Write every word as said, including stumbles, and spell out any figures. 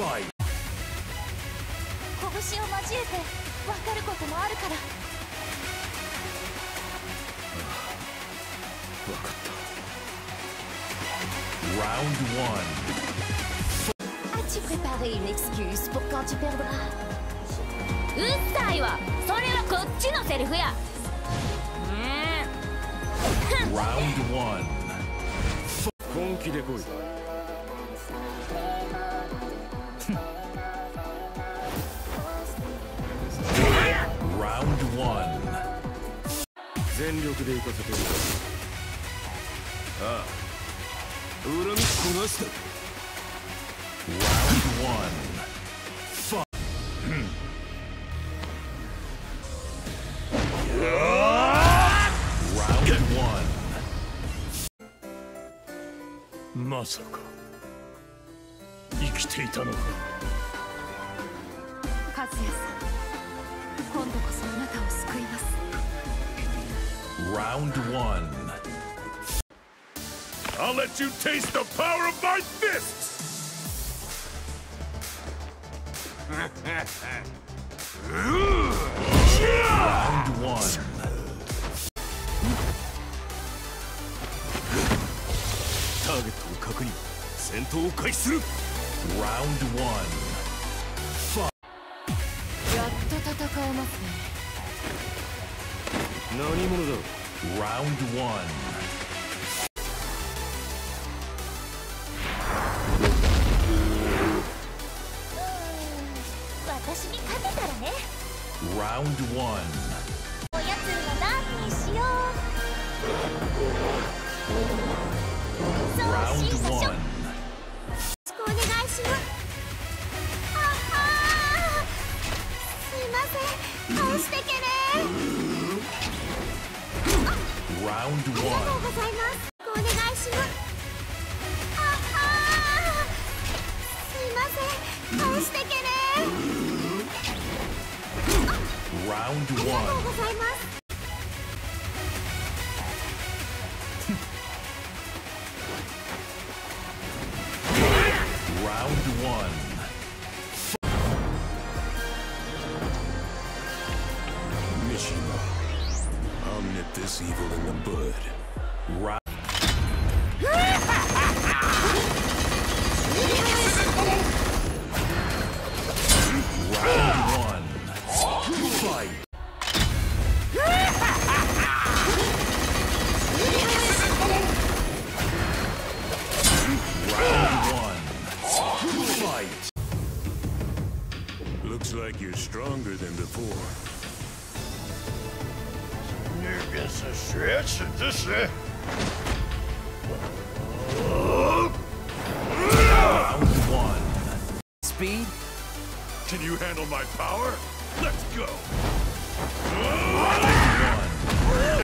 fight.拳を交えて分かることもあるから。分かった。Round one. As-tu préparé une excuse pour quand tu perdras? うっさいわ。それはこっちのセリフや。Round one. 本気で来い。Round one. 全力で行かせてみる。ああ。 恨みこなした。Round one. Fight. Round one. まさか生きていたのか。和也さん、今度こそあなたを救います。Round one. I'll let you taste the power of my fists! Round one. Targetを確認。戦闘を開始する。Round one. Fight. やっと戦えますね。何者だ。Round one. Round one. Round one. Round one. Round one. Round one. Mishima, I'll nip this evil in the bud. Round. Looks like you're stronger than before. Niggas a stretch at this eh? Round one. Speed? Can you handle my power? Let's go! Round one.